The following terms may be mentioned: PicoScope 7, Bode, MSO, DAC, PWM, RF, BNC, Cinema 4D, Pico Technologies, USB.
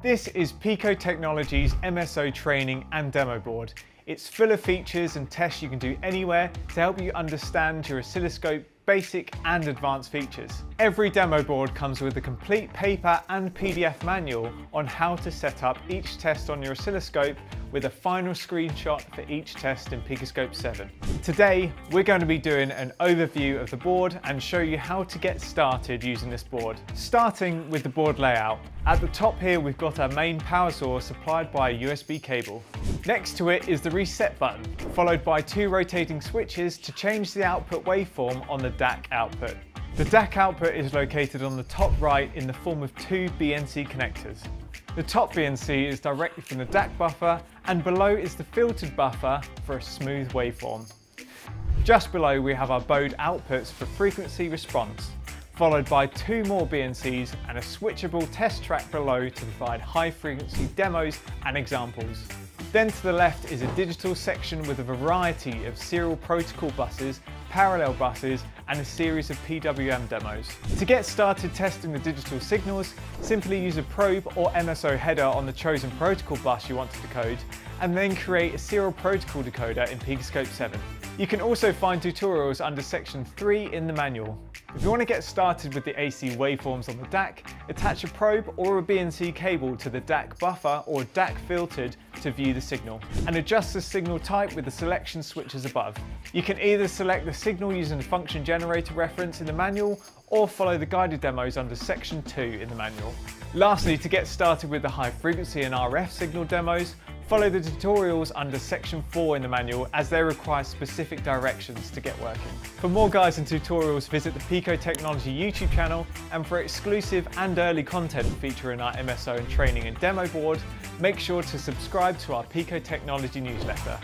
This is Pico Technologies' MSO training and demo board. It's full of features and tests you can do anywhere to help you understand your oscilloscope basic and advanced features. Every demo board comes with a complete paper and PDF manual on how to set up each test on your oscilloscope with a final screenshot for each test in PicoScope 7. Today, we're going to be doing an overview of the board and show you how to get started using this board. Starting with the board layout. At the top here, we've got our main power source supplied by a USB cable. Next to it is the reset button, followed by two rotating switches to change the output waveform on the DAC output. The DAC output is located on the top right in the form of two BNC connectors. The top BNC is directly from the DAC buffer, and below is the filtered buffer for a smooth waveform. Just below we have our Bode outputs for frequency response, followed by two more BNCs and a switchable test track below to provide high frequency demos and examples. Then to the left is a digital section with a variety of serial protocol buses, parallel buses and a series of PWM demos. To get started testing the digital signals, simply use a probe or MSO header on the chosen protocol bus you want to decode and then create a serial protocol decoder in PicoScope 7. You can also find tutorials under section 3 in the manual. If you want to get started with the AC waveforms on the DAC, attach a probe or a BNC cable to the DAC buffer or DAC filtered to view the signal, and adjust the signal type with the selection switches above. You can either select the signal using the function generator reference in the manual, or follow the guided demos under section 2 in the manual. Lastly, to get started with the high frequency and RF signal demos, follow the tutorials under section 4 in the manual as they require specific directions to get working. For more guides and tutorials, visit the Pico Technology YouTube channel, and for exclusive and early content featuring our MSO and training and demo board, make sure to subscribe to our Pico Technology newsletter.